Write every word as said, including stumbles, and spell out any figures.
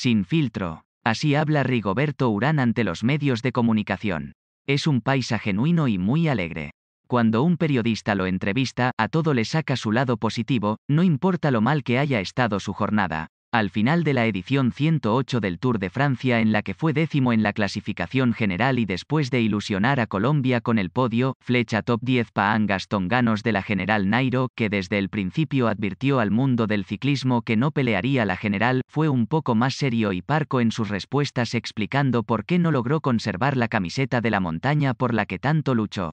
sin filtro. Así habla Rigoberto Urán ante los medios de comunicación. Es un paisa genuino y muy alegre. Cuando un periodista lo entrevista, a todo le saca su lado positivo, no importa lo mal que haya estado su jornada. Al final de la edición ciento ocho del Tour de Francia, en la que fue décimo en la clasificación general y después de ilusionar a Colombia con el podio, flecha top diez Paán Gastón Ganos de la general Nairo, que desde el principio advirtió al mundo del ciclismo que no pelearía la general, fue un poco más serio y parco en sus respuestas, explicando por qué no logró conservar la camiseta de la montaña por la que tanto luchó.